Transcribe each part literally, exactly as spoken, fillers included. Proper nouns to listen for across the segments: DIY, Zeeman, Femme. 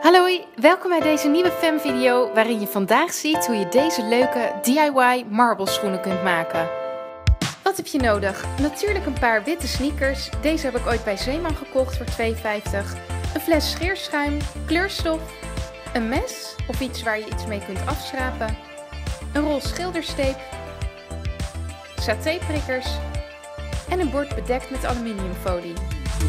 Hallo, welkom bij deze nieuwe Femme video waarin je vandaag ziet hoe je deze leuke D I Y marbleschoenen kunt maken. Wat heb je nodig? Natuurlijk een paar witte sneakers, deze heb ik ooit bij Zeeman gekocht voor twee vijftig, een fles scheerschuim, kleurstof, een mes of iets waar je iets mee kunt afschrapen, een rol schildersteep, satéprikkers en een bord bedekt met aluminiumfolie.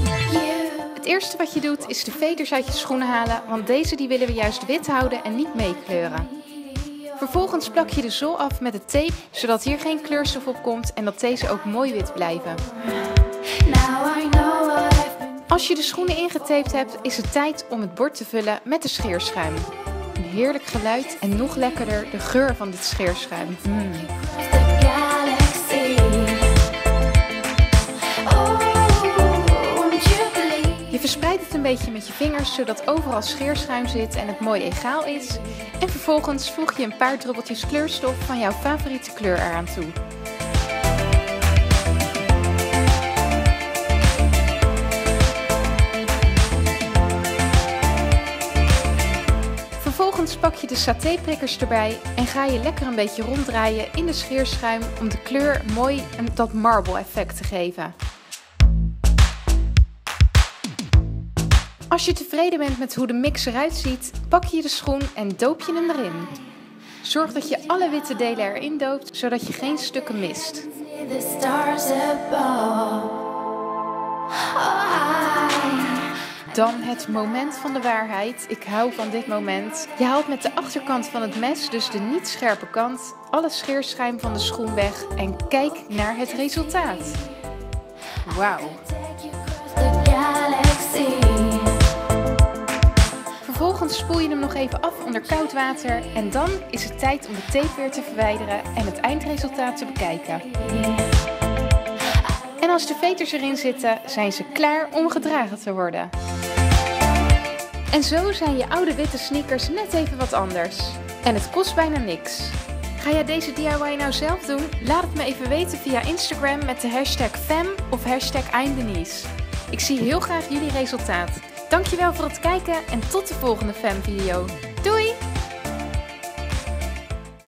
Yeah. Het eerste wat je doet is de veters uit je schoenen halen, want deze die willen we juist wit houden en niet meekleuren. Vervolgens plak je de zool af met de tape, zodat hier geen kleurstof op komt en dat deze ook mooi wit blijven. Als je de schoenen ingetaped hebt, is het tijd om het bord te vullen met de scheerschuim. Een heerlijk geluid en nog lekkerder de geur van dit scheerschuim. Mm. Je verspreidt het een beetje met je vingers, zodat overal scheerschuim zit en het mooi egaal is. En vervolgens voeg je een paar druppeltjes kleurstof van jouw favoriete kleur eraan toe. Vervolgens pak je de satéprikkers erbij en ga je lekker een beetje ronddraaien in de scheerschuim om de kleur mooi dat marble effect te geven. Als je tevreden bent met hoe de mix eruit ziet, pak je de schoen en doop je hem erin. Zorg dat je alle witte delen erin doopt, zodat je geen stukken mist. Dan het moment van de waarheid. Ik hou van dit moment. Je haalt met de achterkant van het mes, dus de niet scherpe kant, alle scheerschuim van de schoen weg en kijk naar het resultaat. Wauw! Vervolgens spoel je hem nog even af onder koud water en dan is het tijd om de tape weer te verwijderen en het eindresultaat te bekijken. En als de veters erin zitten, zijn ze klaar om gedragen te worden. En zo zijn je oude witte sneakers net even wat anders. En het kost bijna niks. Ga jij deze D I Y nou zelf doen? Laat het me even weten via Instagram met de hashtag Femme of hashtag eindenies. Ik zie heel graag jullie resultaat. Dankjewel voor het kijken en tot de volgende Femme video.